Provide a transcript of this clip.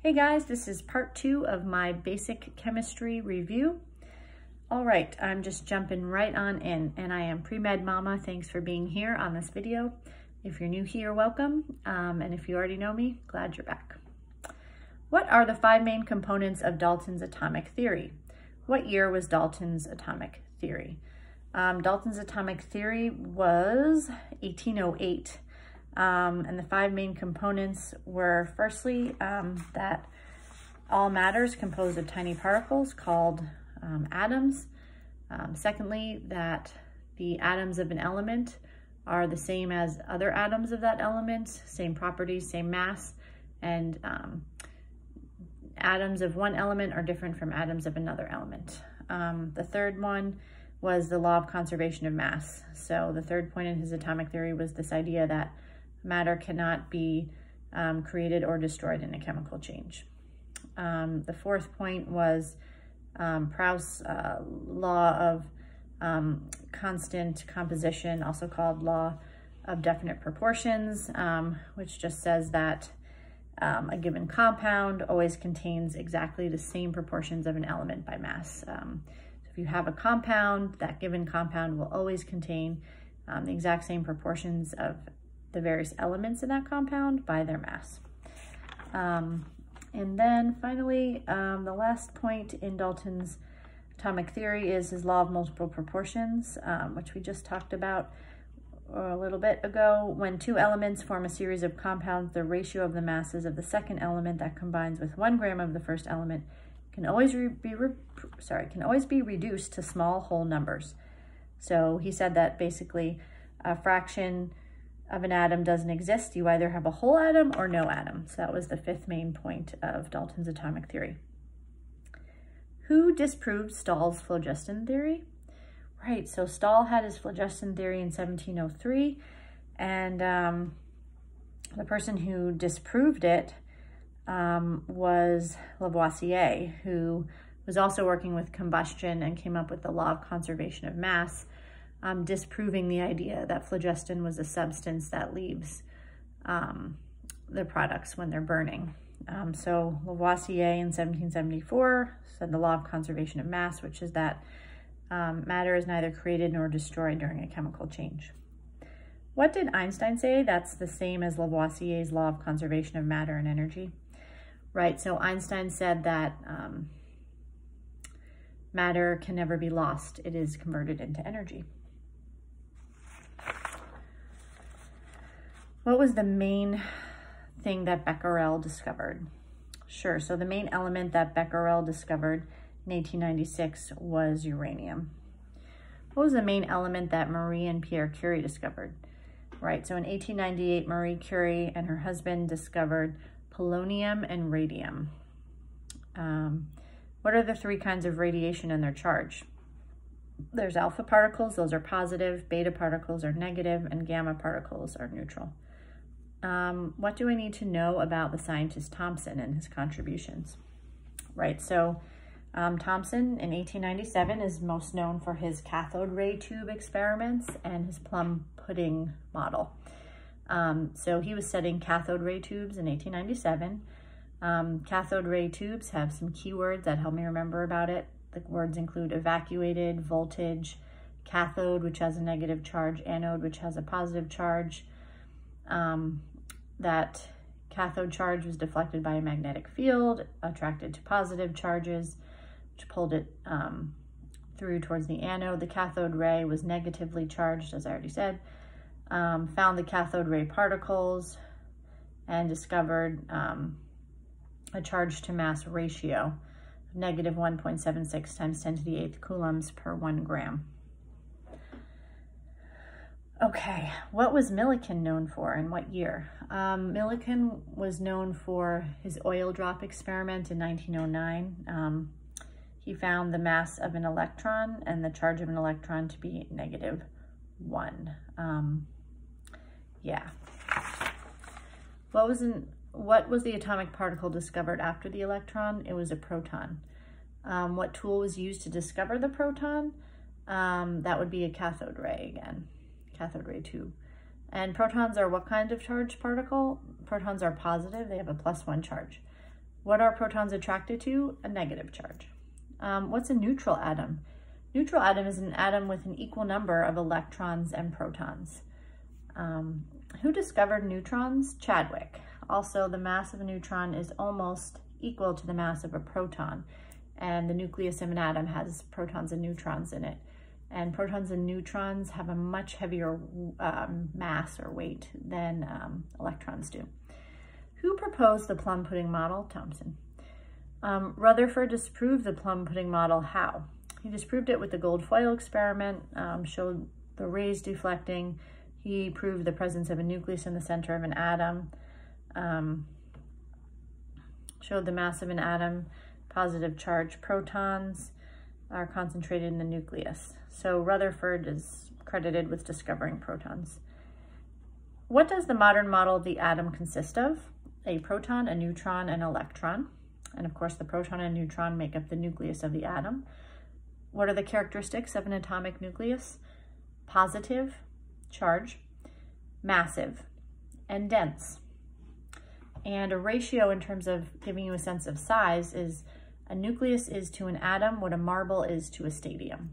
Hey guys, this is part two of my basic chemistry review. All right, I'm just jumping right on in, and I am Pre-Med Mama. Thanks for being here on this video. If you're new here, welcome. And if you already know me, glad you're back. What are the five main components of Dalton's atomic theory? What year was Dalton's atomic theory? Dalton's atomic theory was 1808. And the five main components were, firstly, that all matter is composed of tiny particles called atoms. Secondly, that the atoms of an element are the same as other atoms of that element, same properties, same mass, and atoms of one element are different from atoms of another element. The third one was the law of conservation of mass. So the third point in his atomic theory was this idea that matter cannot be created or destroyed in a chemical change. The fourth point was Proust's law of constant composition, also called law of definite proportions, which just says that a given compound always contains exactly the same proportions of an element by mass. So if you have a compound, that given compound will always contain the exact same proportions of the various elements in that compound by their mass. And then finally, the last point in Dalton's atomic theory is his law of multiple proportions, which we just talked about a little bit ago. When two elements form a series of compounds, the ratio of the masses of the second element that combines with 1 gram of the first element can always be reduced to small whole numbers. So he said that basically a fraction of an atom doesn't exist. You either have a whole atom or no atom. So that was the fifth main point of Dalton's atomic theory. Who disproved Stahl's phlogiston theory? Right, so Stahl had his phlogiston theory in 1703, and the person who disproved it was Lavoisier, who was also working with combustion and came up with the law of conservation of mass, disproving the idea that phlogiston was a substance that leaves the products when they're burning. So Lavoisier in 1774 said the law of conservation of mass, which is that matter is neither created nor destroyed during a chemical change. What did Einstein say? That's the same as Lavoisier's law of conservation of matter and energy. Right, so Einstein said that matter can never be lost. It is converted into energy. What was the main thing that Becquerel discovered? Sure, so the main element that Becquerel discovered in 1896 was uranium. What was the main element that Marie and Pierre Curie discovered? Right, so in 1898, Marie Curie and her husband discovered polonium and radium. What are the three kinds of radiation and their charge? There's alpha particles, those are positive, beta particles are negative, and gamma particles are neutral. What do we need to know about the scientist Thomson and his contributions? Right, so Thomson in 1897 is most known for his cathode ray tube experiments and his plum pudding model. So he was studying cathode ray tubes in 1897. Cathode ray tubes have some keywords that help me remember about it. The words include evacuated, voltage, cathode, which has a negative charge, anode, which has a positive charge. That cathode charge was deflected by a magnetic field, attracted to positive charges, which pulled it through towards the anode. The cathode ray was negatively charged, as I already said. Found the cathode ray particles and discovered a charge to mass ratio of negative 1.76 times 10 to the 8th coulombs per 1 gram. Okay, what was Millikan known for and what year? Millikan was known for his oil drop experiment in 1909. He found the mass of an electron and the charge of an electron to be negative 1. Yeah. What was the atomic particle discovered after the electron? It was a proton. What tool was used to discover the proton? That would be a cathode ray again, cathode ray tube. And protons are what kind of charged particle? Protons are positive, they have a +1 charge. What are protons attracted to? A negative charge. What's a neutral atom? Neutral atom is an atom with an equal number of electrons and protons. Who discovered neutrons? Chadwick. Also, the mass of a neutron is almost equal to the mass of a proton, and the nucleus of an atom has protons and neutrons in it. And protons and neutrons have a much heavier mass or weight than electrons do. Who proposed the plum pudding model? Thomson. Rutherford disproved the plum pudding model. How? He disproved it with the gold foil experiment, showed the rays deflecting. He proved the presence of a nucleus in the center of an atom, showed the mass of an atom, positive charge protons are concentrated in the nucleus. So Rutherford is credited with discovering protons. What does the modern model of the atom consist of? A proton, a neutron, an electron. And of course, the proton and neutron make up the nucleus of the atom. What are the characteristics of an atomic nucleus? Positive charge, massive, and dense. And a ratio in terms of giving you a sense of size is a nucleus is to an atom what a marble is to a stadium.